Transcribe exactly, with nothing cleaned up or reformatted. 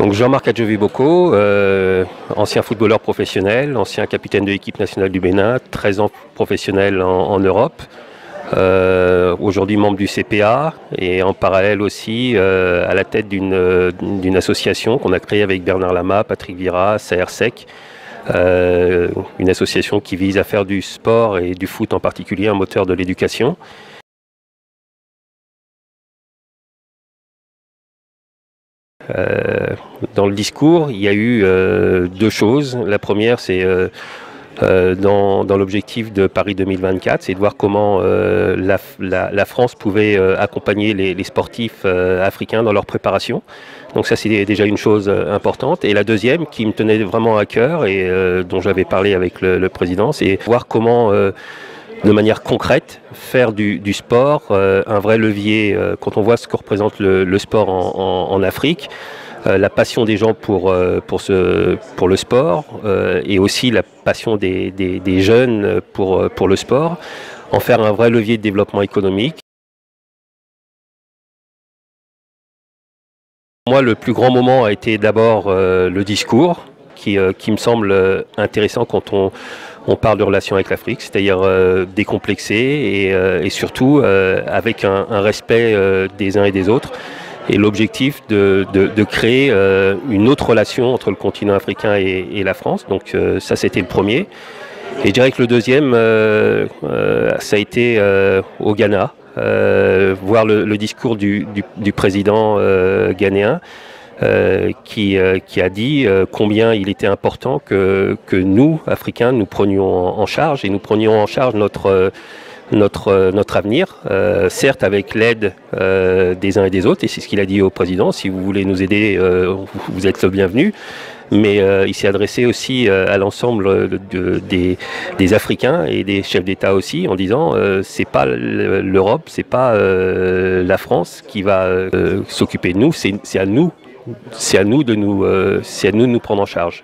Donc Jean-Marc Adjovi-Boco, euh, ancien footballeur professionnel, ancien capitaine de l'équipe nationale du Bénin, treize ans professionnel en, en Europe, euh, aujourd'hui membre du C P A et en parallèle aussi euh, à la tête d'une association qu'on a créée avec Bernard Lama, Patrick Vira, Saher Sec, euh, une association qui vise à faire du sport et du foot en particulier un moteur de l'éducation. Euh, dans le discours, il y a eu euh, deux choses. La première, c'est euh, euh, dans, dans l'objectif de Paris deux mille vingt-quatre, c'est de voir comment euh, la, la, la France pouvait euh, accompagner les, les sportifs euh, africains dans leur préparation. Donc ça, c'est déjà une chose importante. Et la deuxième, qui me tenait vraiment à cœur et euh, dont j'avais parlé avec le, le président, c'est voir comment... Euh, de manière concrète, faire du, du sport euh, un vrai levier. Euh, quand on voit ce que représente le, le sport en, en, en Afrique, euh, la passion des gens pour, euh, pour, ce, pour le sport euh, et aussi la passion des, des, des jeunes pour, pour le sport, en faire un vrai levier de développement économique. Pour moi, le plus grand moment a été d'abord euh, le discours, Qui, euh, qui me semble intéressant quand on, on parle de relations avec l'Afrique, c'est-à-dire euh, décomplexé et, euh, et surtout euh, avec un, un respect euh, des uns et des autres, et l'objectif de, de, de créer euh, une autre relation entre le continent africain et, et la France. Donc euh, ça, c'était le premier. Et je dirais que le deuxième, euh, euh, ça a été euh, au Ghana, euh, voir le, le discours du, du, du président euh, ghanéen, Euh, qui, euh, qui a dit euh, combien il était important que, que nous, Africains, nous prenions en, en charge et nous prenions en charge notre, euh, notre, euh, notre avenir, euh, certes avec l'aide euh, des uns et des autres, et c'est ce qu'il a dit au président, si vous voulez nous aider, euh, vous êtes le bienvenu, mais euh, il s'est adressé aussi euh, à l'ensemble de, de, des, des Africains et des chefs d'État aussi, en disant euh, c'est pas l'Europe, c'est pas euh, la France qui va euh, s'occuper de nous, c'est à nous. C'est à nous de nous, euh, c'est à nous de nous prendre en charge.